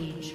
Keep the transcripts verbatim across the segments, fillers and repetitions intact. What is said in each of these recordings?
Rampage.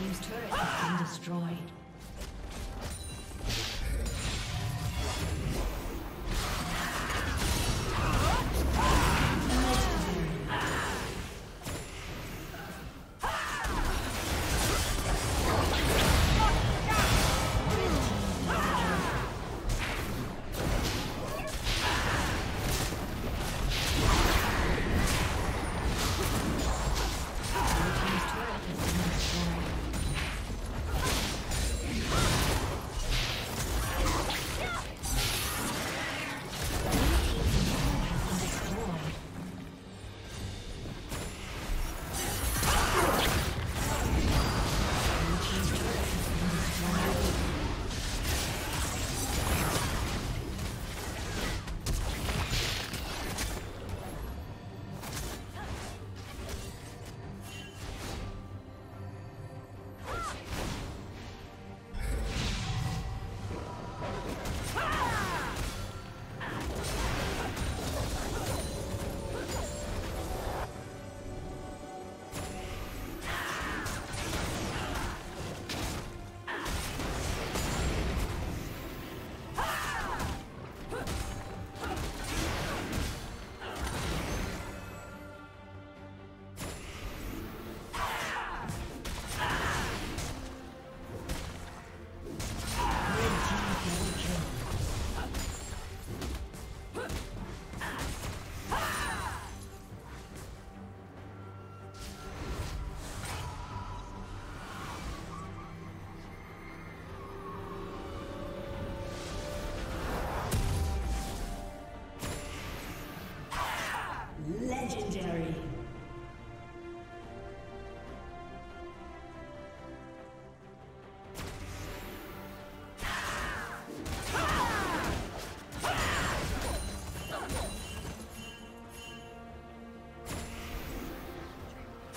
team's turret has been destroyed. Legendary.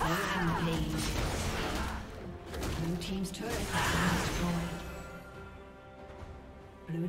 Rampage. Blue team's turret has been destroyed. Blue